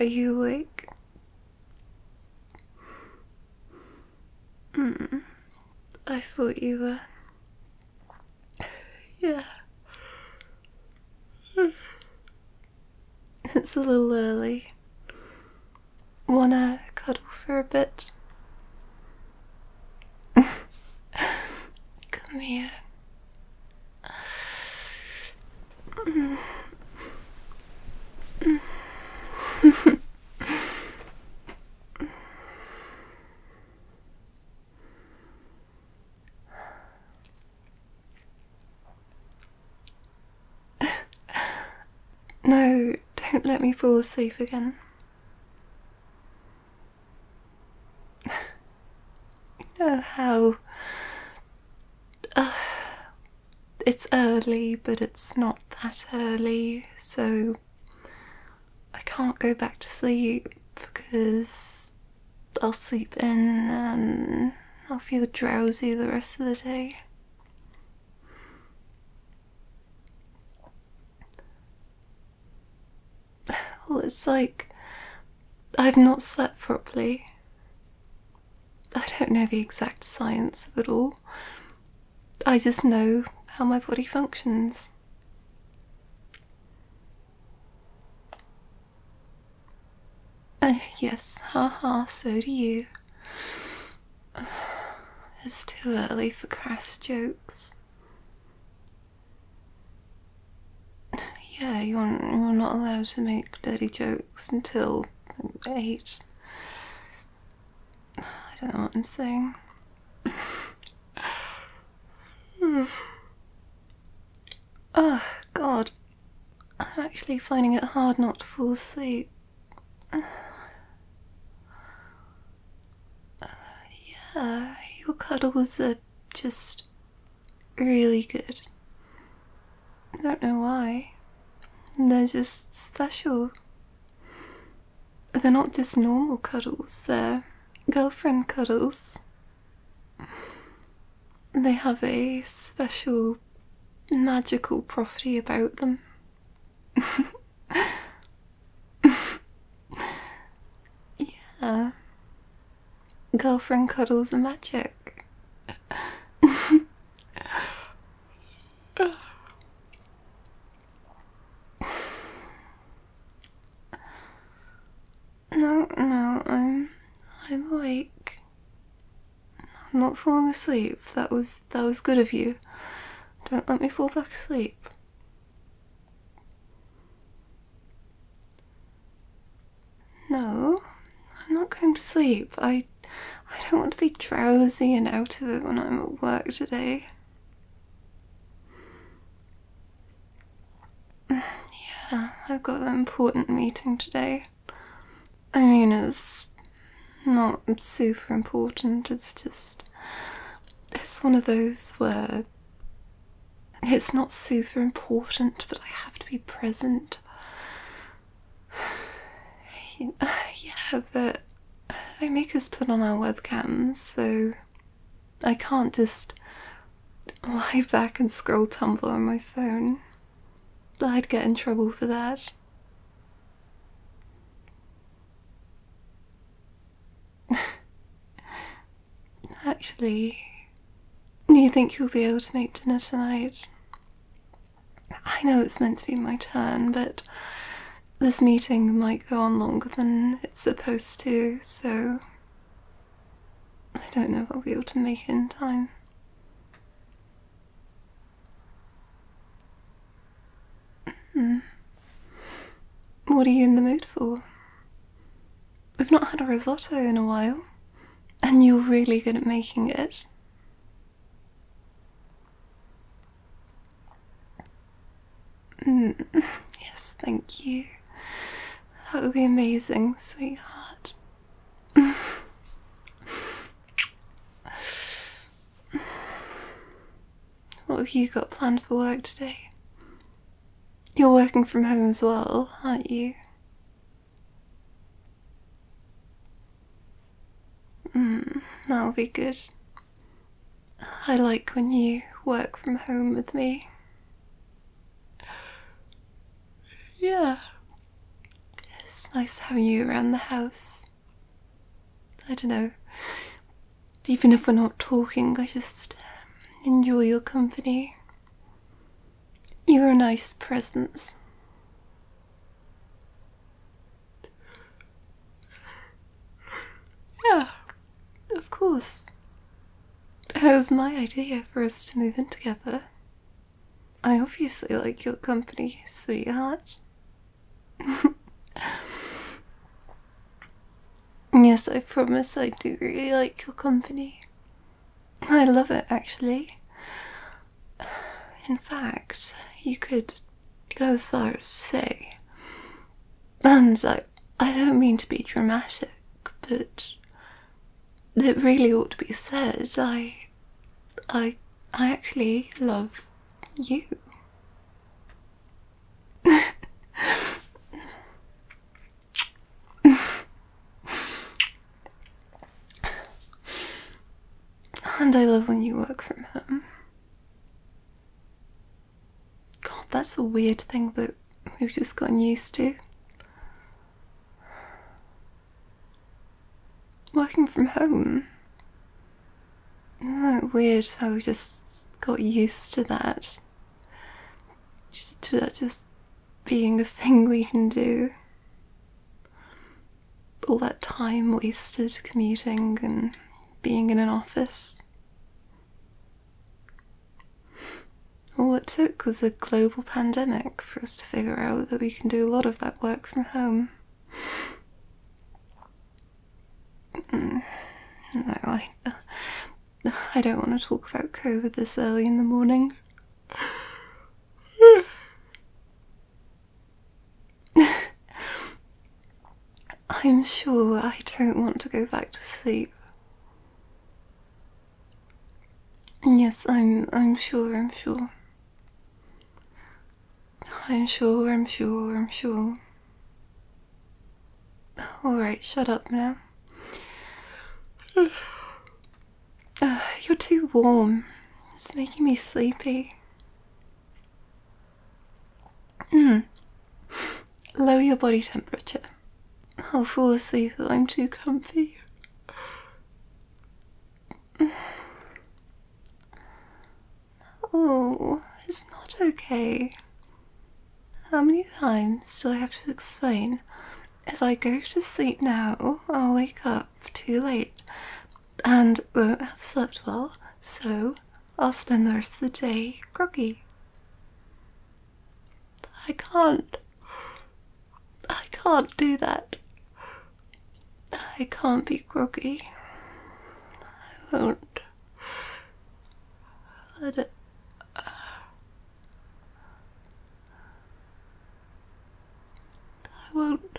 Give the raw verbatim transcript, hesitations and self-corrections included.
Are you awake? Hmm. I thought you were. Yeah. It's a little early. Wanna cuddle for a bit? Come here. No, don't let me fall asleep again. You know how uh, it's early, but it's not that early, so I can't go back to sleep because I'll sleep in and I'll feel drowsy the rest of the day. Well, it's like I've not slept properly. I don't know the exact science of it all. I just know how my body functions. Uh, yes, haha, so do you. It's too early for crass jokes. Yeah, you're, you're not allowed to make dirty jokes until eight. I don't know what I'm saying. Oh, God. I'm actually finding it hard not to fall asleep. Uh, yeah, your cuddles are just really good. I don't know why. They're just special. They're not just normal cuddles, they're girlfriend cuddles. They have a special magical property about them. Yeah. Girlfriend cuddles are magic. No, no, I'm, I'm awake. I'm not falling asleep. That was, that was good of you. Don't let me fall back asleep. No, I'm not going to sleep. I, I don't want to be drowsy and out of it when I'm at work today. Yeah, I've got an important meeting today. I mean, it's not super important, it's just, it's one of those where it's not super important, but I have to be present. Yeah, but they make us put on our webcams, so I can't just lie back and scroll Tumblr on my phone. I'd get in trouble for that. Actually, do you think you'll be able to make dinner tonight? I know it's meant to be my turn, but this meeting might go on longer than it's supposed to, so I don't know if I'll be able to make it in time. Hmm. What are you in the mood for? We've not had a risotto in a while. And you're really good at making it. Mm. Yes, thank you. That would be amazing, sweetheart. What have you got planned for work today? You're working from home as well, aren't you? Mm, that'll be good. I like when you work from home with me. Yeah. It's nice having you around the house. I don't know, even if we're not talking, I just enjoy your company. You're a nice presence. Yeah, of course. It was my idea for us to move in together. I obviously like your company, sweetheart. Yes, I promise I do really like your company. I love it, actually. In fact, you could go as far as say, and I, I don't mean to be dramatic, but it really ought to be said, I, I, I actually love you. And I love when you work from home. God, that's a weird thing that we've just gotten used to. Working from home. Isn't it weird how we just got used to that? To that just being a thing we can do. All that time wasted commuting and being in an office. All it took was a global pandemic for us to figure out that we can do a lot of that work from home. No, I, I don't want to talk about COVID this early in the morning. I'm sure I don't want to go back to sleep. Yes, I'm, I'm sure, I'm sure. I'm sure, I'm sure, I'm sure. Alright, shut up now. Uh, you're too warm. It's making me sleepy. Mm. Lower your body temperature. I'll fall asleep if I'm too comfy. Oh, it's not okay. How many times do I have to explain? If I go to sleep now, I'll wake up too late and won't have slept well, so I'll spend the rest of the day groggy. I can't. I can't do that. I can't be groggy. I won't. I don't. I won't.